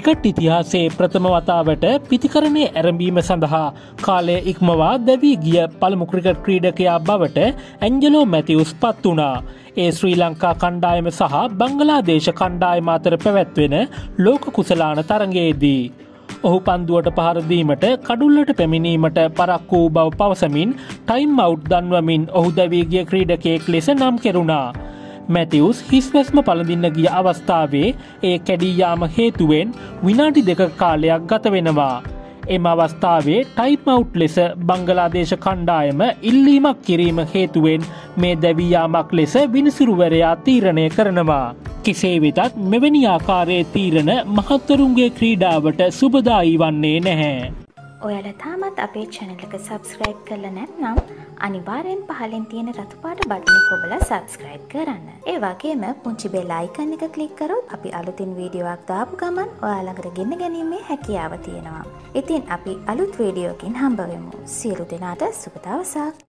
Cricket ඉතිහාසයේ ප්‍රථම වතාවට පිතිකරණයේ ආරම්භීම සඳහා කාලය ඉක්මවා දැවි ගිය පළමු ක්‍රිකට් ක්‍රීඩකයා බවට ඇන්ජලෝ මැතිව්ස් පත් වුණා. ඒ ශ්‍රී ලංකා කණ්ඩායම සහ බංගලාදේශ කණ්ඩායම අතර පැවැත්වෙන ලෝක කුසලාන තරගයේදී ඔහු පන්දුවට පහර දීමට කඩුල්ලට පැමිණීමට පරක්කු වූ බව පවසමින් ටයිම් අවුට් දන්වමින් ඔහු දැවී ගිය ක්‍රීඩකයෙක් ලෙස නම් කෙරුණා. මැතිව්ස් හිස්වැස්ම පළඳින්න ගිය අවස්ථාවේ ඒ කැඩී යාම හේතුවෙන් විනාඩි 2ක කාලයක් ගත වෙනවා. එම අවස්ථාවේ ටයිම් අවුට් ලෙස බංගලාදේශ කණ්ඩායම ඉල්ලීමක් කිරීම හේතුවෙන් මේ දැවී යාමක් ලෙස විනිසුරුවරයා තීරණය කරනවා. කෙසේ වෙතත් මෙවැනි ආකාරයේ තීරණ මහත්වරුන්ගේ ක්‍රීඩාවට සුබදායි වන්නේ නැහැ. ඔයාලා තාමත් අපේ channel එක subscribe කරලා නැත්නම් අනිවාර්යෙන් පහලින් තියෙන රතු පාට බටන් එක ඔබලා subscribe කරන්න. ඒ වගේම පුංචි bell icon එක click කරොත් අපි අලුතින් වීඩියෝ එකක් දාපු ගමන් ඔයාලකට ගෙන ගැනීමේ හැකියාව තියෙනවා. ඉතින් අපි අලුත් වීඩියෝකින් හම්බ වෙමු. සියලු දෙනාට සුබ දවසක්.